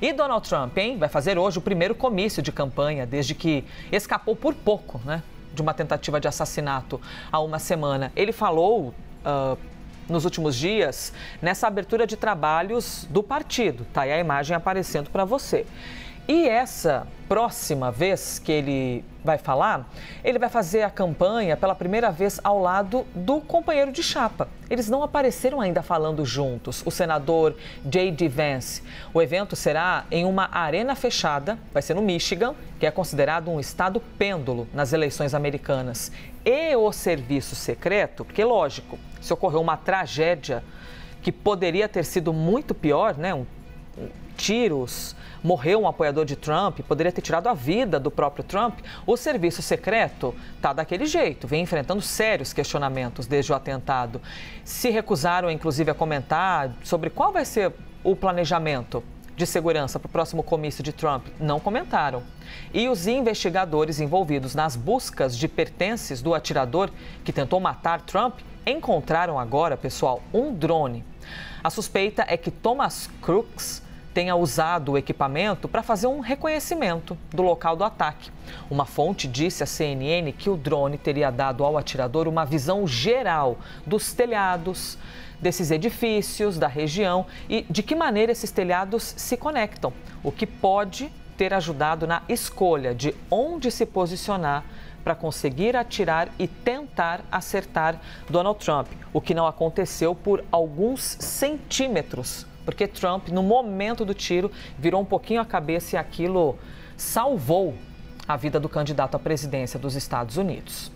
E Donald Trump, hein? Vai fazer hoje o primeiro comício de campanha, desde que escapou por pouco, né, de uma tentativa de assassinato há uma semana. Ele falou nos últimos dias nessa abertura de trabalhos do partido. Tá aí a imagem aparecendo para você. E essa próxima vez que ele vai falar, ele vai fazer a campanha pela primeira vez ao lado do companheiro de chapa. Eles não apareceram ainda falando juntos, o senador J.D. Vance. O evento será em uma arena fechada, vai ser no Michigan, que é considerado um estado pêndulo nas eleições americanas. E o serviço secreto, porque lógico, se ocorreu uma tragédia que poderia ter sido muito pior, né, tiros, morreu um apoiador de Trump, poderia ter tirado a vida do próprio Trump, o serviço secreto está daquele jeito, vem enfrentando sérios questionamentos desde o atentado. Se recusaram, inclusive, a comentar sobre qual vai ser o planejamento de segurança para o próximo comício de Trump, não comentaram. E os investigadores envolvidos nas buscas de pertences do atirador que tentou matar Trump encontraram agora, pessoal, um drone. A suspeita é que Thomas Crooks tenha usado o equipamento para fazer um reconhecimento do local do ataque. Uma fonte disse à CNN que o drone teria dado ao atirador uma visão geral dos telhados, desses edifícios, da região e de que maneira esses telhados se conectam, o que pode ter ajudado na escolha de onde se posicionar para conseguir atirar e tentar acertar Donald Trump, o que não aconteceu por alguns centímetros. Porque Trump, no momento do tiro, virou um pouquinho a cabeça e aquilo salvou a vida do candidato à presidência dos Estados Unidos.